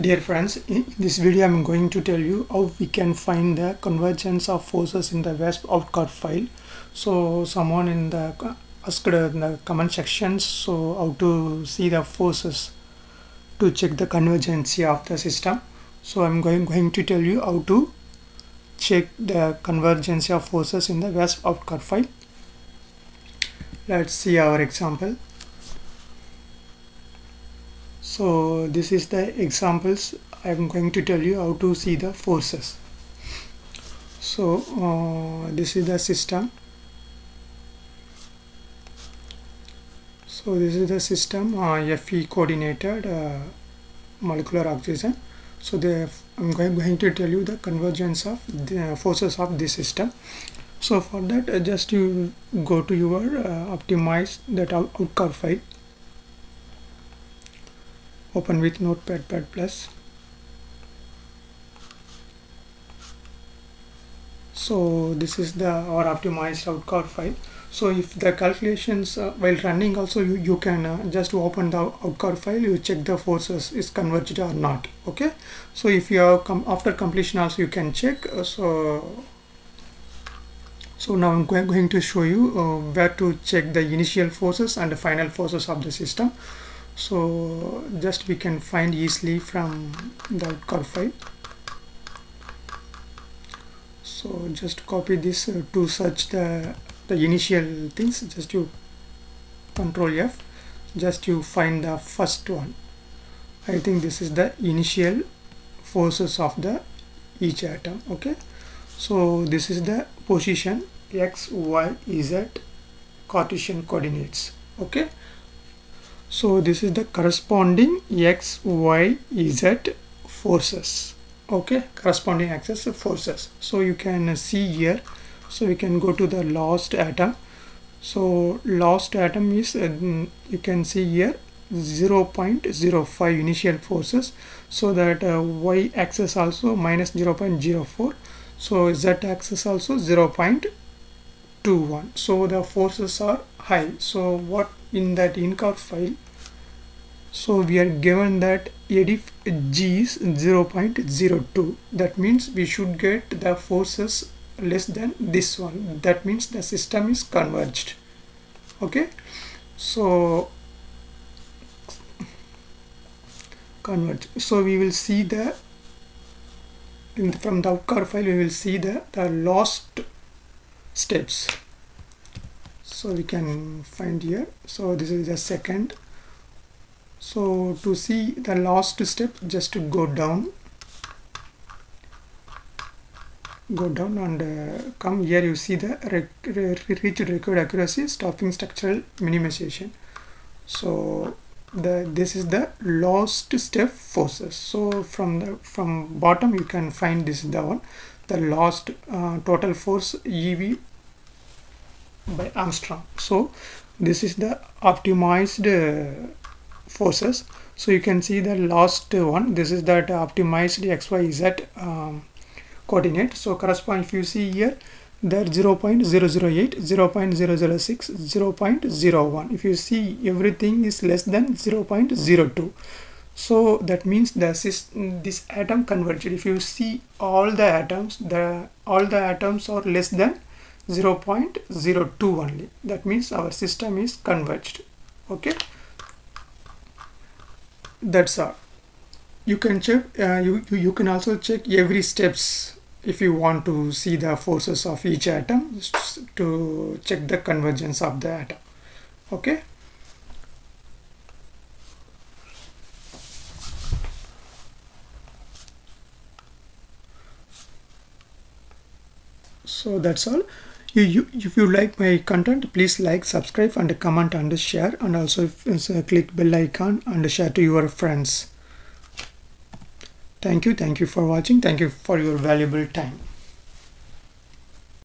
Dear friends, in this video I am going to tell you how we can find the convergence of forces in the VASP OUTCAR file. So someone in the asked in the comment sections, so how to see the forces to check the convergence of the system. So I am going to tell you how to check the convergence of forces in the VASP OUTCAR file. Let's see our example. So this is the examples. I am going to tell you how to see the forces. So this is the system. So this is the system, Fe coordinated molecular oxygen. So I am going to tell you the convergence of the forces of this system. So for that, just you go to your optimize that OUTCAR file. Open with Notepad++. So this is our optimized OUTCAR file. So if the calculations while running also you can just open the OUTCAR file, you check the forces is converged or not. Okay, so if you have after completion also you can check. So now I'm going to show you where to check the initial forces and the final forces of the system. So just we can find easily from the OUTCAR file. So just copy this to search the initial things. Just you Control F, just you find the first one. I think this is the initial forces of the each atom. Okay, so this is the position x, y, z Cartesian coordinates. Okay, so this is the corresponding x, y, z forces. Okay, corresponding axis forces. So you can see here. So we can go to the last atom. So last atom is you can see here 0.05 initial forces. So that y axis also minus 0.04. So z axis also 0.21. So the forces are high. So what in that OUTCAR file, so we are given that EDIFFG is 0.02. that means we should get the forces less than this one. That means the system is converged. Okay, so converged. So we will see from the OUTCAR file we will see the last steps. So we can find here. So this is the second. So to see the last step, just to go down and come here. You see the reach required accuracy, stopping structural minimization. So this is the last step forces. So from bottom you can find this is the one, the last total force EV by Armstrong. So this is the optimized forces. So you can see the last one. This is that optimized xyz coordinate. So correspond, if you see here, there 0.008, 0.006, 0.01. if you see, everything is less than 0.02. so that means this atom converged. If you see all the atoms, all the atoms are less than 0.02 only. That means our system is converged. Okay, that's all. You can check you can also check every steps if you want to see the forces of each atom to check the convergence of the atom. Okay, so that's all. If you like my content, please like, subscribe and comment and share, and also click bell icon and share to your friends. Thank you for watching. Thank you for your valuable time.